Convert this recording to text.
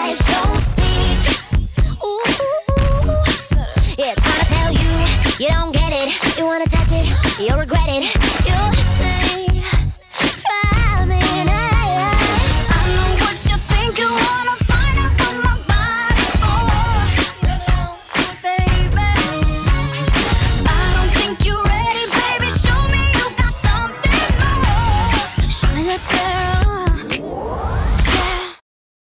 eyes don't speak. Ooh. Yeah, trying to tell you, you don't get it. You wanna touch it, you'll regret it.